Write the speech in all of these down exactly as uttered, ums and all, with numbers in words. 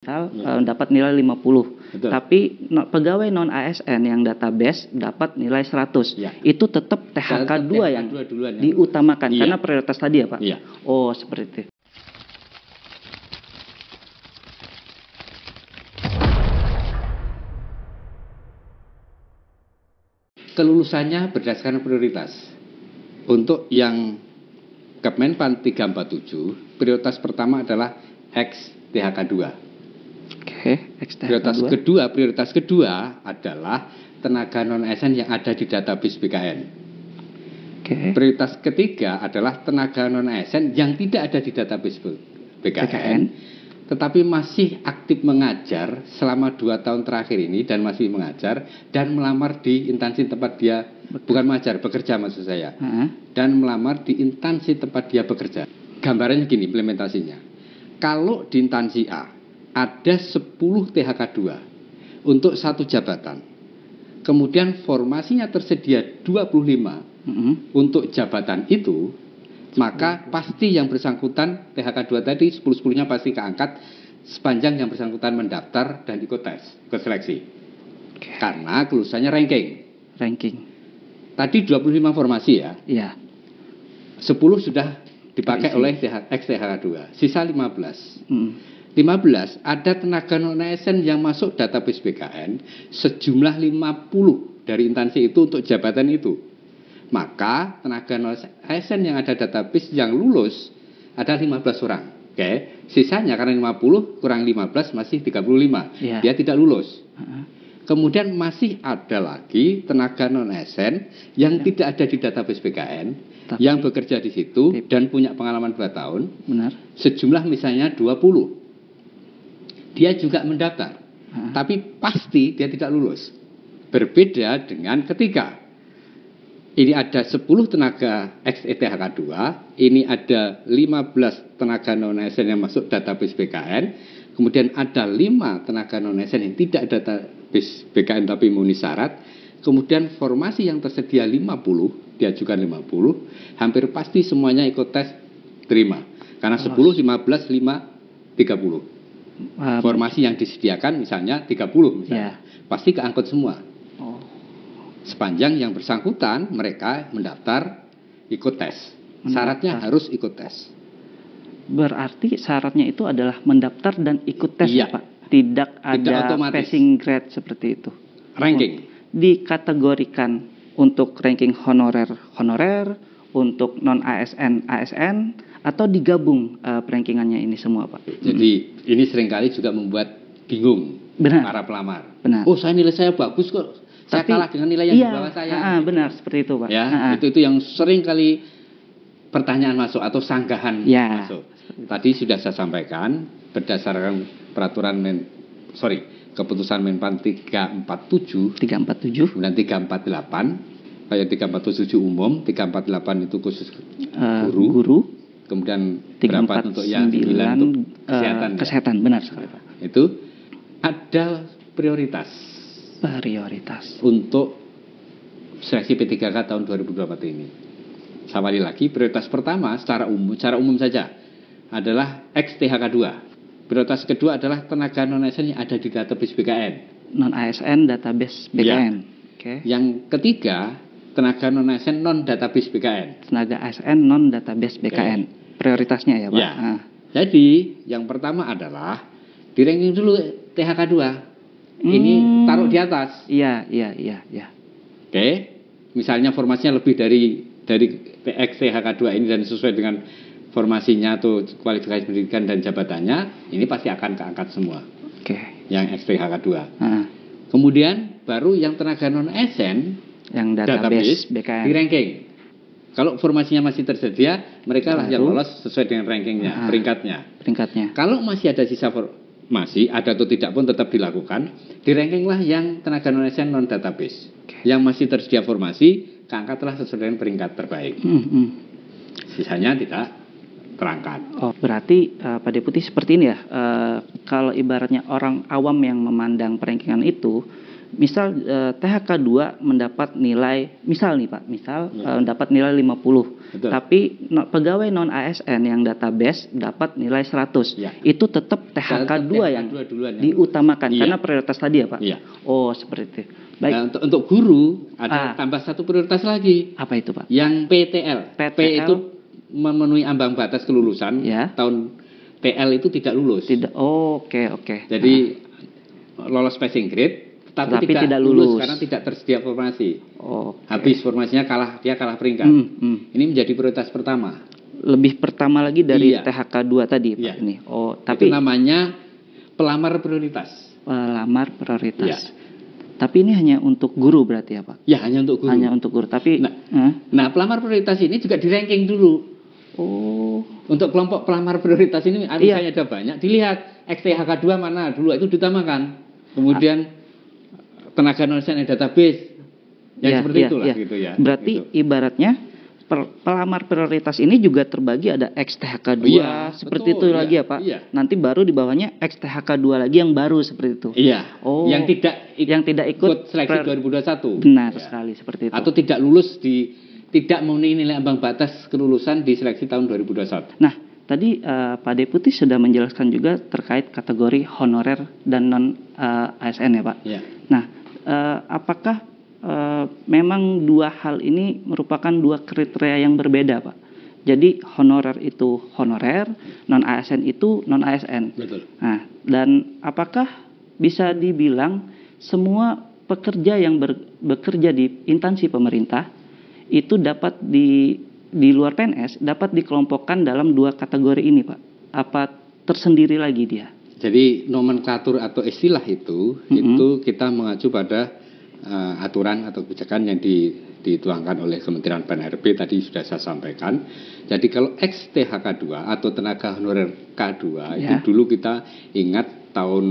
Hmm. Dapat nilai lima puluh. Betul. Tapi no, pegawai non A S N yang database dapat nilai seratus ya. Itu tetap T H K dua yang duluan, diutamakan ya. Karena prioritas tadi ya Pak ya. Oh seperti itu. Kelulusannya berdasarkan prioritas. Untuk yang Kepmenpan tiga empat tujuh, prioritas pertama adalah X T H K dua. Prioritas kedua, prioritas kedua adalah tenaga non A S N yang ada di database B K N. Okay. Prioritas ketiga adalah tenaga non A S N yang tidak ada di database B K N, B K N, tetapi masih aktif mengajar selama dua tahun terakhir ini dan masih mengajar dan melamar di instansi tempat dia bekerja. bukan mengajar bekerja maksud saya uh-huh. dan melamar di instansi tempat dia bekerja. Gambarannya gini implementasinya. Kalau di instansi A ada sepuluh T H K dua untuk satu jabatan. Kemudian formasinya tersedia dua puluh lima mm-hmm. untuk jabatan itu, maka pasti yang bersangkutan T H K dua tadi sepuluh-sepuluhnya pasti keangkat sepanjang yang bersangkutan mendaftar dan ikut tes, ikut seleksi. Okay. Karena kelulusannya ranking. Ranking. Tadi dua puluh lima formasi ya. Iya. sepuluh sudah dipakai oleh X T H K dua, sisa lima belas. Mm. lima belas ada tenaga non A S N yang masuk database B K N sejumlah lima puluh dari instansi itu untuk jabatan itu. Maka tenaga non A S N yang ada database yang lulus ada lima belas orang. Oke, okay. Sisanya karena lima puluh kurang lima belas masih tiga puluh lima. Yeah. Dia tidak lulus. Uh-huh. Kemudian masih ada lagi tenaga non A S N yang ya. tidak ada di database B K N, tapi yang bekerja di situ T P dan punya pengalaman dua tahun. Benar. Sejumlah misalnya dua puluh. Dia juga mendaftar, ha? Tapi pasti dia tidak lulus. Berbeda dengan ketika ini ada sepuluh tenaga X E T H K dua, ini ada lima belas tenaga non-A S N yang masuk database B K N, kemudian ada lima tenaga non-A S N yang tidak database B K N tapi memenuhi syarat, kemudian formasi yang tersedia lima puluh, diajukan lima puluh, hampir pasti semuanya ikut tes terima. Karena sepuluh, lima belas, lima, tiga puluh. Formasi yang disediakan misalnya tiga puluh misalnya, yeah. Pasti keangkut semua. Oh. Sepanjang yang bersangkutan mereka mendaftar ikut tes. Mendaftar. Syaratnya harus ikut tes. Berarti syaratnya itu adalah mendaftar dan ikut tes, yeah. Pak. Tidak ada passing grade seperti itu. Ranking. Dikategorikan untuk ranking honorer honorer, untuk non A S N A S N, atau digabung uh, perankingannya ini semua Pak. Jadi hmm. ini seringkali juga membuat bingung. Benar. Para pelamar. Benar. Oh saya nilai saya bagus kok. Tapi, saya kalah dengan nilai yang iya, di bawah saya. Iya benar seperti itu Pak. Ya ha-ha. itu itu yang seringkali pertanyaan masuk atau sanggahan ya. masuk. Tadi sudah saya sampaikan berdasarkan peraturan men, sorry keputusan Menpan tiga empat tujuh. Kemudian tiga empat delapan. Kayak tiga empat tujuh umum, tiga empat delapan itu khusus guru, uh, guru. Kemudian berapa untuk yang sembilan untuk kesehatan, uh, kesehatan ya? Benar sekali Pak. Itu ada prioritas, prioritas untuk seleksi P tiga K tahun dua ribu dua puluh empat ini. Sampai lagi prioritas pertama secara umum, secara umum saja adalah X T H K dua. Prioritas kedua adalah tenaga non A S N yang ada di database B K N. Non A S N database B K N. Ya. Okay. Yang ketiga tenaga non A S N non database B K N. Tenaga A S N non database B K N. Okay. Prioritasnya ya, Pak. Ya. Ah. Jadi, yang pertama adalah di ranking dulu T H K dua. Hmm. Ini taruh di atas. Iya, iya, iya, iya. Oke. Okay. Misalnya formasinya lebih dari dari T H K dua ini dan sesuai dengan formasinya atau kualifikasi pendidikan dan jabatannya, ini pasti akan keangkat semua. Oke. Okay. Yang T H K dua. Ah. Kemudian baru yang tenaga non A S N yang database, database B K N di ranking. Kalau formasinya masih tersedia, mereka lah yang lolos sesuai dengan rankingnya, ah, peringkatnya. Peringkatnya. Kalau masih ada sisa formasi, ada atau tidak pun tetap dilakukan. Di rankinglah yang tenaga non A S N non database. Okay. Yang masih tersedia formasi, keangkatlah sesuai dengan peringkat terbaik. Hmm, hmm. Sisanya tidak terangkat. Oh, berarti uh, Pak Deputi seperti ini ya. Uh, kalau ibaratnya orang awam yang memandang perankingan itu, Misal eh, T H K dua mendapat nilai, misal nih Pak, misal ya. eh, mendapat nilai lima puluh. Betul. Tapi no, pegawai non A S N yang database dapat nilai seratus. Ya. Itu tetap T H K dua yang duluan, diutamakan ya. Karena prioritas tadi ya Pak. Ya. Oh, seperti itu. Baik. Nah, untuk, untuk guru ada ah. tambah satu prioritas lagi. Apa itu Pak? Yang P T L. P T L. P itu memenuhi ambang batas kelulusan. Ya. Tahun P L itu tidak lulus. Tidak. Oh, oke, okay, oke. Okay. Jadi ah. lolos passing grade. Tapi, tapi tidak, tidak lulus. lulus karena tidak tersedia formasi. Oh, okay. Habis formasinya kalah, dia kalah peringkat. Hmm, hmm. Ini menjadi prioritas pertama. Lebih pertama lagi dari iya. T H K dua tadi Pak iya. ini. Oh, tapi itu namanya pelamar prioritas. Pelamar prioritas. Iya. Tapi ini hanya untuk guru berarti ya Pak? Ya, hanya untuk guru. Hanya untuk guru. Tapi nah, eh? nah pelamar prioritas ini juga di ranking dulu. Oh, untuk kelompok pelamar prioritas ini misalnya iya. ada banyak, dilihat T H K dua mana dulu itu ditamakan. Kemudian ah. tenaga non-S N database yang ya, seperti ya, itulah ya. gitu ya. Berarti gitu. Ibaratnya per, pelamar prioritas ini juga terbagi ada X T H K dua oh, iya, seperti betul, itu iya, lagi ya Pak. Iya. Nanti baru di bawahnya X T H K dua lagi yang baru seperti itu. Iya. Oh. Yang tidak ik, yang tidak ikut, ikut seleksi dua ribu dua puluh satu. Benar ya. sekali seperti itu. Atau tidak lulus di tidak memenuhi nilai ambang batas kelulusan di seleksi tahun dua ribu dua puluh satu. Nah, tadi uh, Pak Deputi sudah menjelaskan juga terkait kategori honorer dan non uh, A S N ya Pak. Iya. Nah, Uh, apakah uh, memang dua hal ini merupakan dua kriteria yang berbeda Pak? Jadi honorer itu honorer, non A S N itu non A S N. Betul. Nah, dan apakah bisa dibilang semua pekerja yang ber, bekerja di instansi pemerintah itu dapat di di luar P N S dapat dikelompokkan dalam dua kategori ini Pak? Apa tersendiri lagi dia? Jadi nomenklatur atau istilah itu mm-hmm. itu kita mengacu pada uh, aturan atau kebijakan yang di, dituangkan oleh Kementerian P N R B tadi sudah saya sampaikan. Jadi kalau X T H K dua atau tenaga honorer K dua yeah. itu dulu kita ingat tahun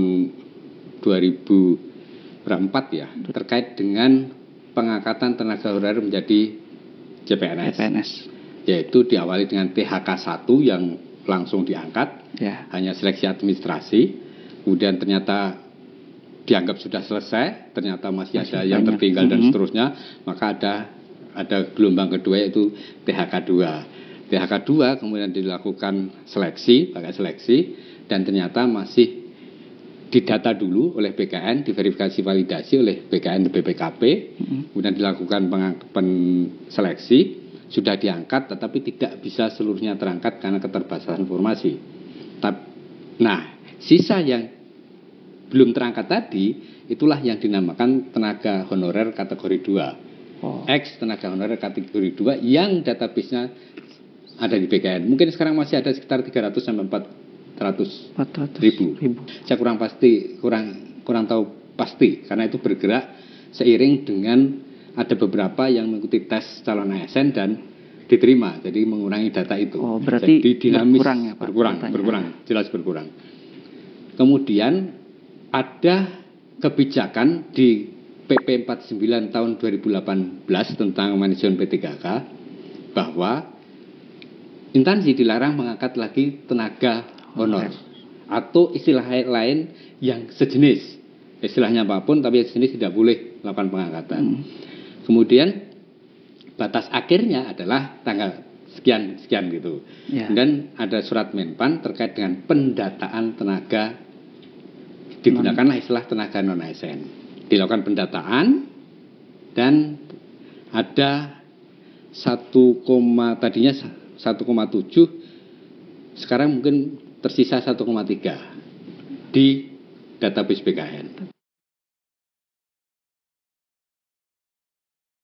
dua ribu empat ya terkait dengan pengangkatan tenaga honorer menjadi C P N S. C P N S. Yaitu diawali dengan T H K satu yang langsung diangkat, ya. Hanya seleksi administrasi. Kemudian ternyata dianggap sudah selesai, ternyata masih, masih ada banyak yang tertinggal mm-hmm. dan seterusnya. Maka ada ada gelombang kedua yaitu T H K dua. T H K dua kemudian dilakukan seleksi, pakai seleksi, dan ternyata masih didata dulu oleh B K N, diverifikasi validasi oleh B K N dan B P K P, mm-hmm. kemudian dilakukan penseleksi. Sudah diangkat tetapi tidak bisa seluruhnya terangkat karena keterbatasan informasi. Nah, sisa yang belum terangkat tadi itulah yang dinamakan tenaga honorer kategori dua. Oh. X tenaga honorer kategori dua yang database-nya ada di B K N. Mungkin sekarang masih ada sekitar tiga ratus sampai empat ratus ribu. Saya kurang pasti, kurang kurang tahu pasti karena itu bergerak seiring dengan ada beberapa yang mengikuti tes calon A S N dan diterima, jadi mengurangi data itu. Oh, berarti jadi dinamis berkurang ya Pak? Berkurang, datanya. berkurang, jelas berkurang. Kemudian ada kebijakan di P P empat puluh sembilan tahun dua ribu delapan belas tentang manajemen P tiga K bahwa instansi dilarang mengangkat lagi tenaga honor atau istilah lain yang sejenis, istilahnya apapun tapi sejenis tidak boleh melakukan pengangkatan. Hmm. Kemudian batas akhirnya adalah tanggal sekian sekian gitu. Ya. Dan ada surat Menpan terkait dengan pendataan tenaga, digunakanlah istilah tenaga non A S N. Dilakukan pendataan dan ada satu, tadinya satu koma tujuh sekarang mungkin tersisa satu koma tiga di database B K N.